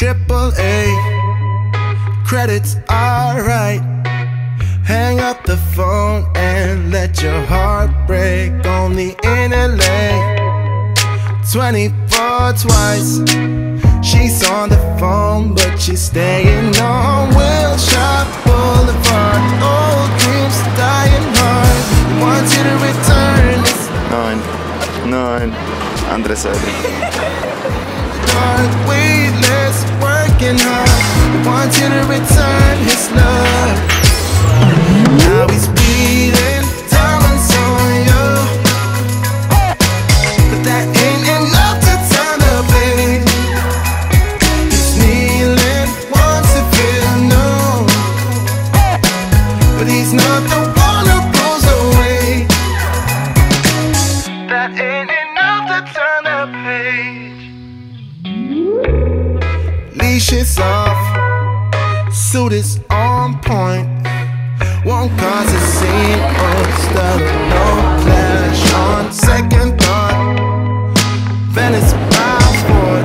AAA, credits alright. Hang up the phone and let your heart break on the interlay. 24 twice, she's on the phone, but she's staying on Wilshire Boulevard. Old dreams dying hard, wants you to return. It's 9, 9, Andre Sadi. Weightless, working hard, wants you to return his love. Now he's bleeding diamonds on you, but that ain't enough to tell the baby. He's kneeling, wants to feel known, but he's not the one who goes away. That ain't enough to turn the page. Leash is off, suit is on point, won't cause a scene or stuff, no clash on second thought. Venice passport,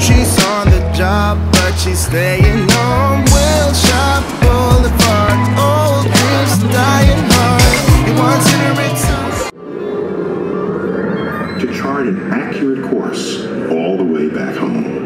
she's on the job, but she's staying home. Wilshire Boulevard, old dreams dying hard. He wants you to return. To chart an accurate course all the way back home.